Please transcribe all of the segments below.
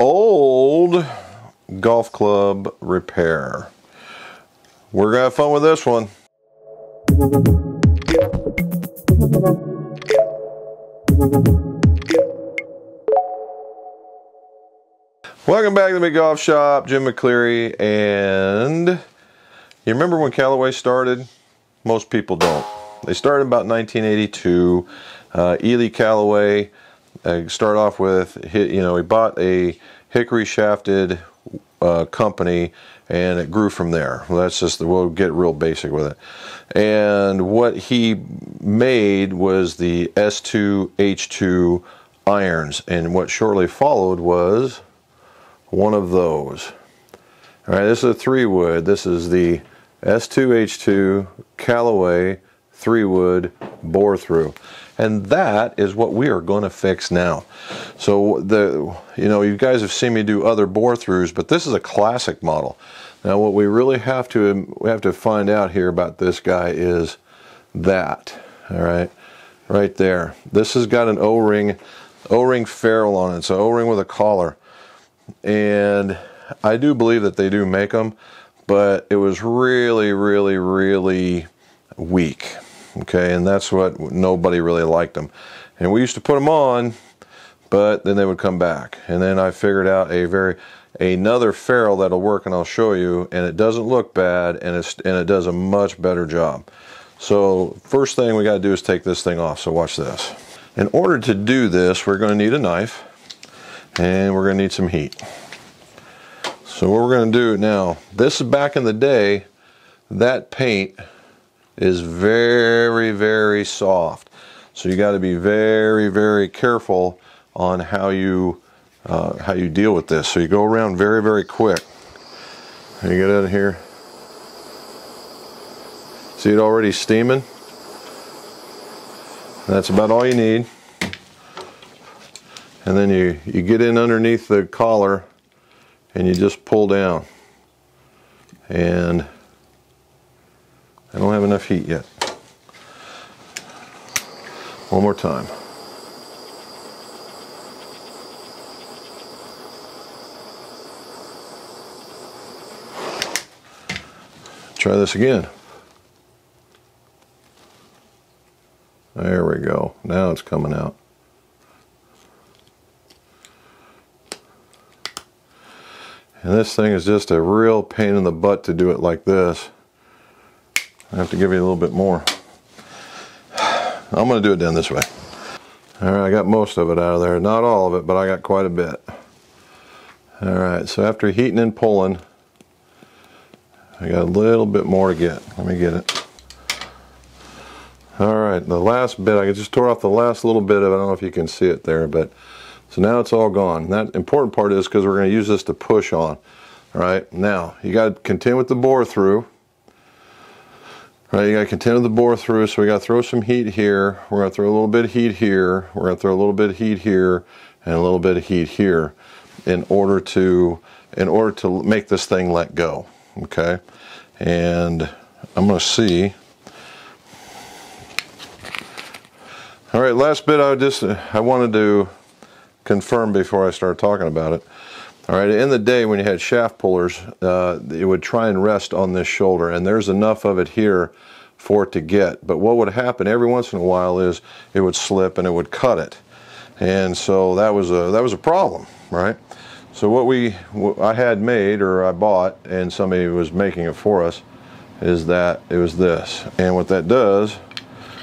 old golf club repair. We're gonna have fun with this one. Welcome back to the Big Golf Shop, Jim McCleary, and you remember when Callaway started? Most people don't. They started about 1982. Ely Callaway started off with, you know, he bought a hickory shafted company, and it grew from there. Well, that's just, we'll get real basic with it. And what he made was the S2H2 irons, and what shortly followed was one of those. All right, this is a 3-wood. This is the S2H2 Callaway 3-wood bore through, and that is what we are going to fix now. So you know, you guys have seen me do other bore throughs, but this is a classic model. Now what we really have to find out here about this guy is that, all right, right there. This has got an O-ring ferrule on it, so O-ring with a collar, and I do believe that they do make them, but it was really, really, really weak. Okay, and that's what nobody really liked them. And we used to put them on, but then they would come back. And then I figured out another ferrule that'll work, and I'll show you. And it doesn't look bad, and it does a much better job. So first thing we got to do is take this thing off. So watch this. In order to do this, we're going to need a knife, and we're going to need some heat. So what we're going to do now, this is back in the day, that paint is very, very soft. So you got to be very, very careful on how you deal with this. So you go around very, very quick. You get out of here. See it already steaming? That's about all you need. And then you get in underneath the collar and you just pull down. And I don't have enough heat yet. One more time. Try this again. There we go. Now it's coming out. And this thing is just a real pain in the butt to do it like this. I have to give you a little bit more. I'm going to do it down this way. All right, I got most of it out of there. Not all of it, but I got quite a bit. All right, so after heating and pulling, I got a little bit more to get. Let me get it. All right, the last bit, I just tore off the last little bit of it. I don't know if you can see it there, but so now it's all gone. And that important part is because we're going to use this to push on. All right, now you got to continue with the bore through. All right, you gotta continue the bore through, so we gotta throw some heat here. We're gonna throw a little bit of heat here. We're gonna throw a little bit of heat here, and a little bit of heat here, in order to make this thing let go. Okay, and I'm gonna see. All right, last bit. I wanted to confirm before I start talking about it. All right, in the day when you had shaft pullers, it would try and rest on this shoulder, and there's enough of it here for it to get. But what would happen every once in a while is it would slip and it would cut it. And so that was a problem, right? So what I had made, or I bought, and somebody was making it for us, is that it was this. And what that does,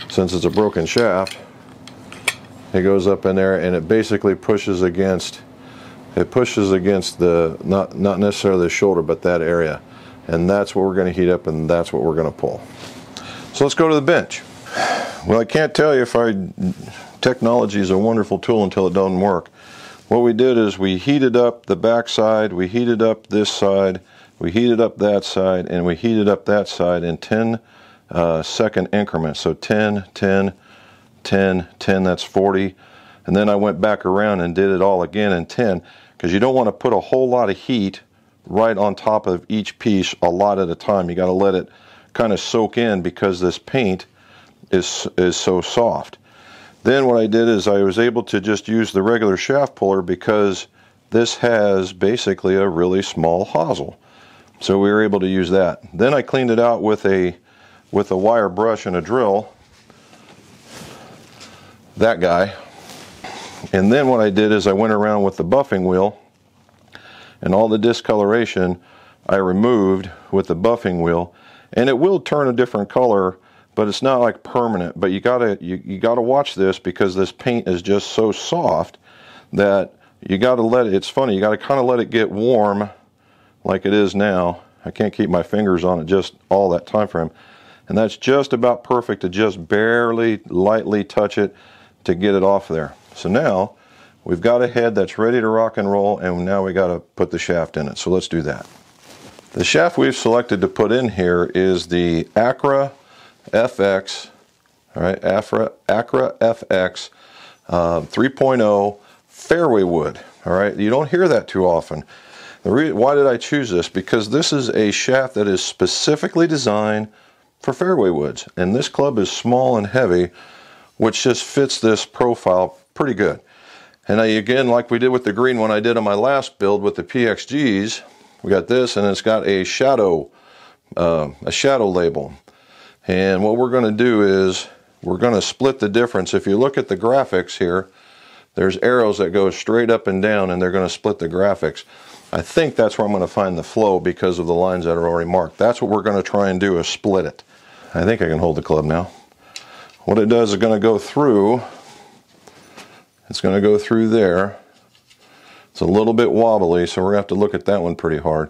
since it's a broken shaft, it goes up in there and it basically pushes against the, not necessarily the shoulder, but that area. And that's what we're gonna heat up, and that's what we're gonna pull. So let's go to the bench. Well, I can't tell you if technology is a wonderful tool until it doesn't work. What we did is we heated up the back side, we heated up this side, we heated up that side, and we heated up that side in 10-second increments. So 10, 10, 10, 10, that's 40. And then I went back around and did it all again in 10, because you don't want to put a whole lot of heat right on top of each piece a lot at a time. You got to let it kind of soak in, because this paint is so soft. Then what I did is I was able to just use the regular shaft puller, because this has basically a really small hosel. So we were able to use that. Then I cleaned it out with a wire brush and a drill. That guy. And then what I did is I went around with the buffing wheel, and all the discoloration I removed with the buffing wheel. And it will turn a different color, but it's not like permanent. But you gotta watch this, because this paint is just so soft that you gotta let it, it's funny, you gotta kinda let it get warm like it is now. I can't keep my fingers on it just all that time frame. And that's just about perfect to just barely lightly touch it to get it off there. So now we've got a head that's ready to rock and roll, and now we gotta put the shaft in it. So let's do that. The shaft we've selected to put in here is the Accra FX, all right, Accra FX 3.0 fairway wood. All right, you don't hear that too often. The reason why did I choose this? Because this is a shaft that is specifically designed for fairway woods, and this club is small and heavy, which just fits this profile pretty good. And I, again, like we did with the green one I did on my last build with the PXGs, we got this, and it's got a shadow label. And what we're going to do is we're going to split the difference. If you look at the graphics here, there's arrows that go straight up and down, and they're going to split the graphics. I think that's where I'm going to find the flow because of the lines that are already marked. That's what we're going to try and do, is split it. I think I can hold the club now. What it does is going to go through. It's going to go through there. It's a little bit wobbly, so we're going to have to look at that one pretty hard.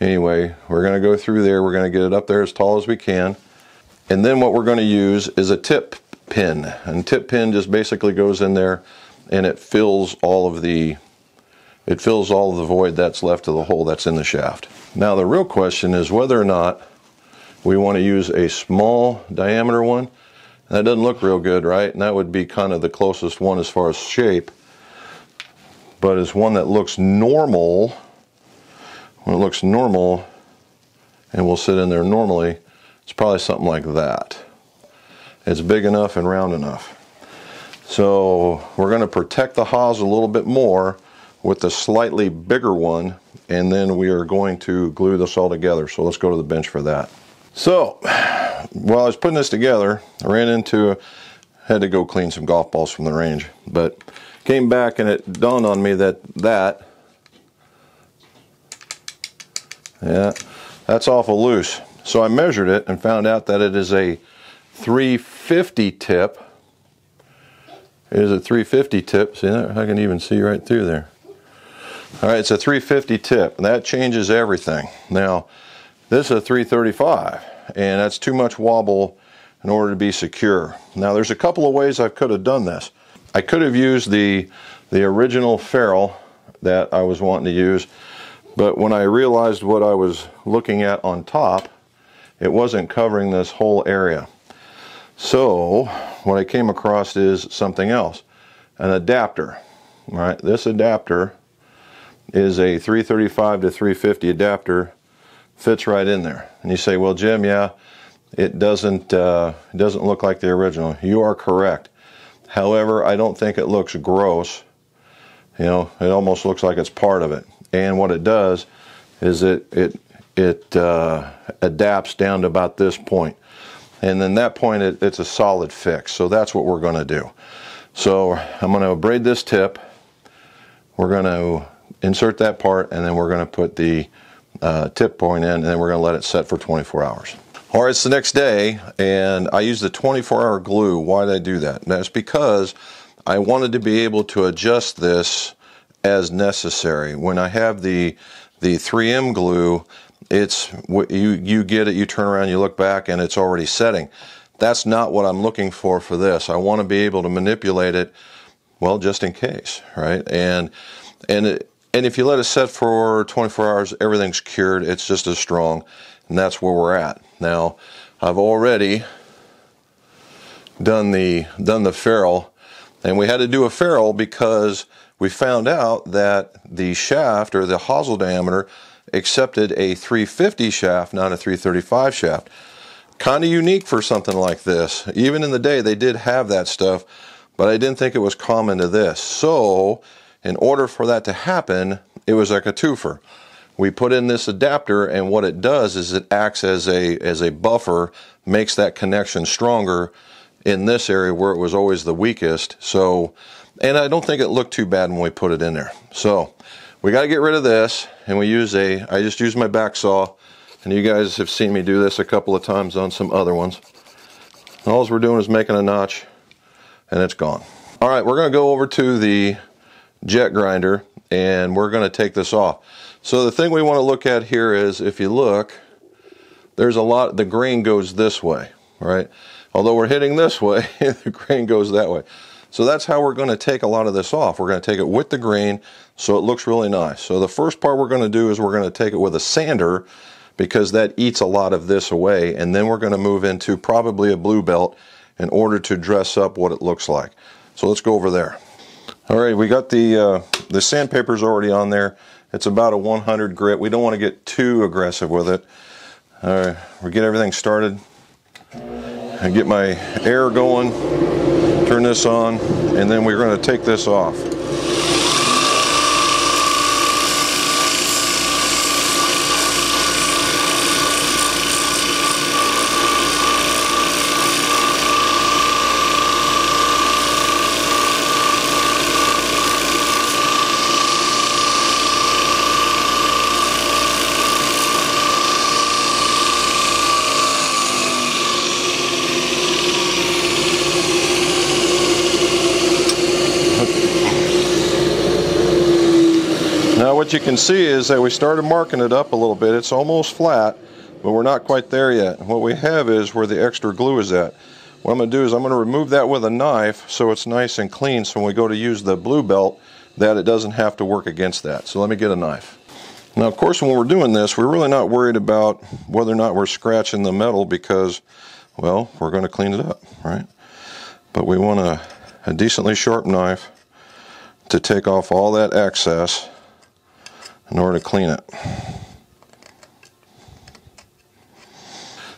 Anyway, we're going to go through there. We're going to get it up there as tall as we can. And then what we're going to use is a tip pin. And tip pin just basically goes in there, and it fills all of the void that's left of the hole that's in the shaft. Now the real question is whether or not we want to use a small diameter one. That doesn't look real good, right? And that would be kind of the closest one as far as shape, but it's one that looks normal. When it looks normal and will sit in there normally, it's probably something like that. It's big enough and round enough. So we're going to protect the hosel a little bit more with the slightly bigger one, and then we are going to glue this all together. So let's go to the bench for that. So while I was putting this together, I ran into, had to go clean some golf balls from the range, but came back and it dawned on me that that's awful loose. So I measured it and found out that it is a 350 tip. It is a 350 tip. See that? I can even see right through there. All right, it's a 350 tip, and that changes everything. Now, this is a 335, and that's too much wobble in order to be secure. Now, there's a couple of ways I could have done this. I could have used the original ferrule that I was wanting to use, but when I realized what I was looking at on top, it wasn't covering this whole area. So what I came across is something else, an adapter. All right, this adapter is a 335 to 350 adapter, fits right in there. And you say, well, Jim, yeah, it doesn't look like the original. You are correct. However, I don't think it looks gross. You know, it almost looks like it's part of it. And what it does is it adapts down to about this point. And then that point, it's a solid fix. So that's what we're going to do. So I'm going to abrade this tip. We're going to insert that part, and then we're going to put the tip point in, and then we're going to let it set for 24 hours. All right, it's the next day, and I used the 24-hour glue. Why did I do that? That's because I wanted to be able to adjust this as necessary. When I have the 3M glue, it's you get it, you turn around, you look back, and it's already setting. That's not what I'm looking for this. I want to be able to manipulate it, well, just in case, right? And if you let it set for 24 hours, everything's cured. It's just as strong, and that's where we're at. Now, I've already done the ferrule, and we had to do a ferrule because we found out that the shaft, or the hosel diameter, accepted a 350 shaft, not a 335 shaft. Kind of unique for something like this. Even in the day, they did have that stuff, but I didn't think it was common to this. So In order for that to happen, it was like a twofer. We put in this adapter, and what it does is it acts as a buffer, makes that connection stronger in this area where it was always the weakest. So, and I don't think it looked too bad when we put it in there. So we got to get rid of this, and we use I just use my back saw, and you guys have seen me do this a couple of times on some other ones. All we're doing is making a notch, and it's gone. All right, we're going to go over to the jet grinder, and we're going to take this off. So the thing we want to look at here is, if you look, there's a lot, the grain goes this way, right? Although we're hitting this way, the grain goes that way. So that's how we're going to take a lot of this off. We're going to take it with the grain, so it looks really nice. So the first part we're going to do is we're going to take it with a sander, because that eats a lot of this away, and then we're going to move into probably a blue belt in order to dress up what it looks like. So let's go over there. All right, we got the sandpaper's already on there. It's about a 100 grit. We don't want to get too aggressive with it. All right, we get everything started. I get my air going, turn this on, and then we're going to take this off. What you can see is that we started marking it up a little bit. It's almost flat, but we're not quite there yet. What we have is where the extra glue is at. What I'm going to do is I'm going to remove that with a knife so it's nice and clean, so when we go to use the blue belt, that it doesn't have to work against that. So let me get a knife. Now, of course, when we're doing this, we're really not worried about whether or not we're scratching the metal, because, well, we're going to clean it up, right? But we want a decently sharp knife to take off all that excess in order to clean it.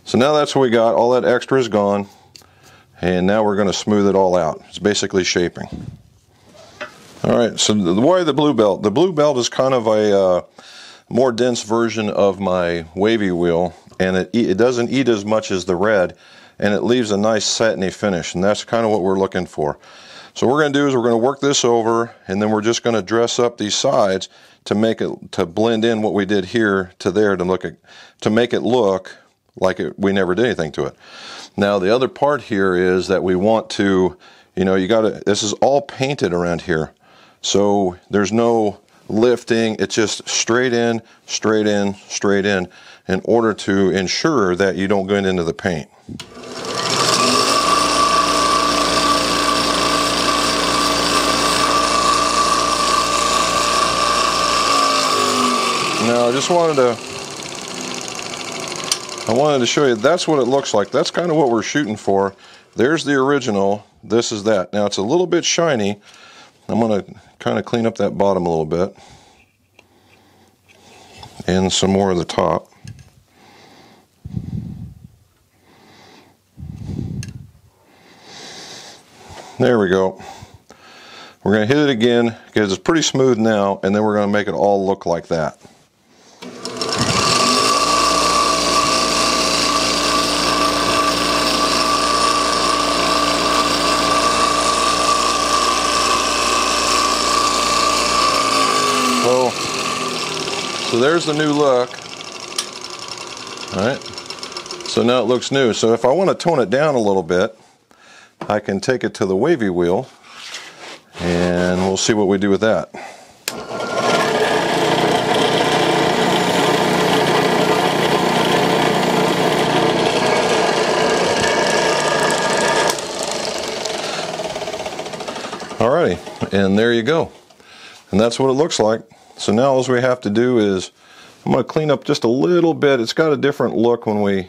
So now that's what we got. All that extra is gone, and now we're going to smooth it all out. It's basically shaping. All right, so why the blue belt? The blue belt is kind of a more dense version of my wavy wheel, and it doesn't eat as much as the red, and it leaves a nice satiny finish, and that's kind of what we're looking for. So what we're going to do is we're going to work this over, and then we're just going to dress up these sides to make it, to blend in what we did here to there, to look at, to make it look like we never did anything to it. Now the other part here is that we want to, this is all painted around here, so there's no lifting. It's just straight in, straight in, straight in order to ensure that you don't go into the paint. Now, I just wanted to, show you, that's what it looks like. That's kind of what we're shooting for. There's the original, this is that. Now, it's a little bit shiny. I'm gonna kind of clean up that bottom a little bit. And some more of the top. There we go. We're gonna hit it again, because it's pretty smooth now, and then we're gonna make it all look like that. So there's the new look. All right, so now it looks new. So if I want to tone it down a little bit, I can take it to the wavy wheel, and we'll see what we do with that. Alrighty, and there you go. And that's what it looks like. So now all we have to do is, I'm going to clean up just a little bit. It's got a different look when we,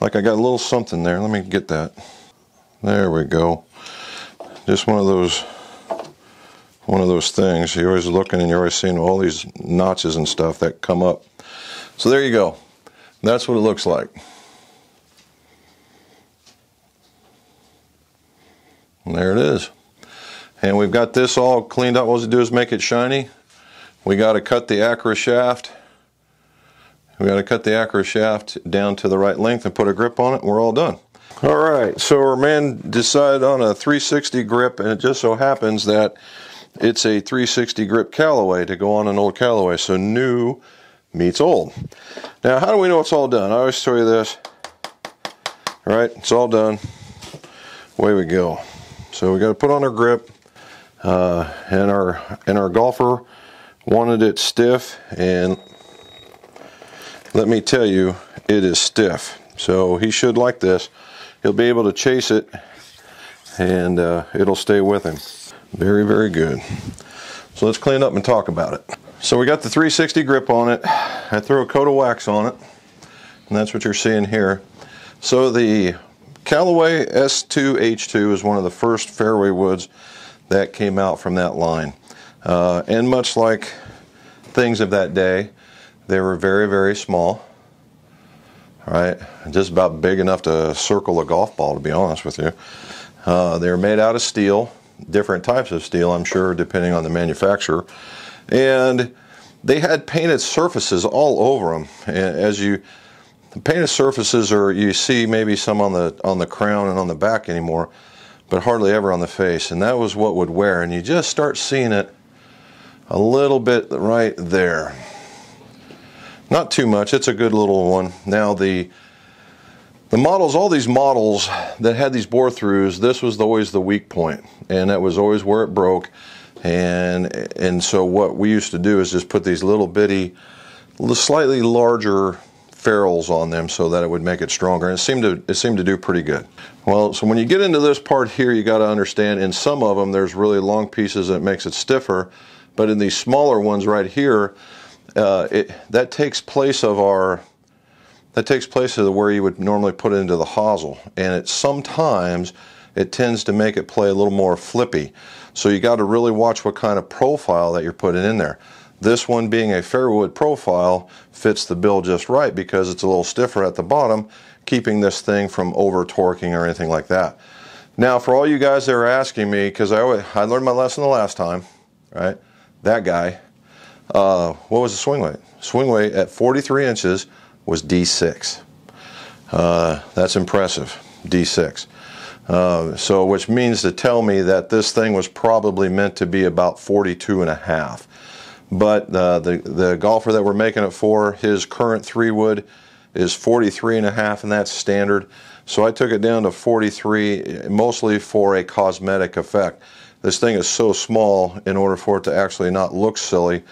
like I got a little something there. Let me get that. There we go. Just one of those things. You're always looking and you're always seeing all these notches and stuff that come up. So there you go. That's what it looks like. There it is. And we've got this all cleaned up. What we do is make it shiny. We got to cut the Accra shaft. We got to cut the Accra shaft down to the right length and put a grip on it, and we're all done. All right, so our man decided on a 360 grip, and it just so happens that it's a 360 grip Callaway to go on an old Callaway. So new meets old. Now, how do we know it's all done? I always tell you this. All right, it's all done. Away we go. So we got to put on our grip, and our golfer wanted it stiff, and let me tell you, it is stiff. So he should like this. He'll be able to chase it, and it'll stay with him. Very, very good. So let's clean up and talk about it. So we got the 360 grip on it. I threw a coat of wax on it, and that's what you're seeing here. So the Callaway S2H2 is one of the first fairway woods that came out from that line. And much like things of that day, they were very, very small. All right, just about big enough to circle a golf ball, to be honest with you. They were made out of steel, different types of steel, I'm sure, depending on the manufacturer. And they had painted surfaces all over them. And as you, the painted surfaces are, you see maybe some on the crown and on the back anymore, but hardly ever on the face. And that was what would wear. And you just start seeing it a little bit right there. Not too much, it's a good little one. Now the models, all these models that had these bore throughs, this was always the weak point, and that was always where it broke. And so what we used to do is just put these little bitty, slightly larger ferrules on them so that it would make it stronger, and it seemed to do pretty good. Well, so when you get into this part here, you got to understand, in some of them there's really long pieces that makes it stiffer, but in these smaller ones right here, that takes place of where you would normally put it into the hosel, and it sometimes it tends to make it play a little more flippy. So you got to really watch what kind of profile that you're putting in there. This one, being a fairwood profile, fits the bill just right because it's a little stiffer at the bottom, keeping this thing from over torquing or anything like that. Now, for all you guys that are asking me, because I learned my lesson the last time, right? That guy. What was the swing weight? Swing weight at 43 inches was D6. That's impressive, D6. So which means to tell me that this thing was probably meant to be about 42 and a half. But the golfer that we're making it for, his current 3-wood is 43 and a half, and that's standard. So I took it down to 43, mostly for a cosmetic effect. This thing is so small, in order for it to actually not look silly,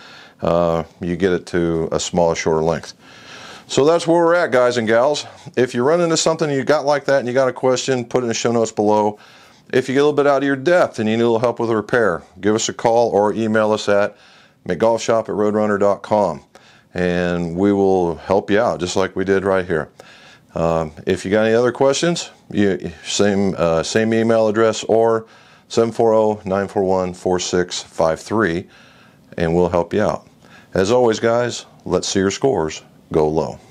you get it to a smaller, shorter length. So that's where we're at, guys and gals. If you run into something you got like that and you got a question, put it in the show notes below. If you get a little bit out of your depth and you need a little help with a repair, give us a call or email us at mcgolfshop@roadrunner.com, and we will help you out just like we did right here. If you got any other questions, same email address or 740-941-4653, and we'll help you out. As always, guys, let's see your scores go low.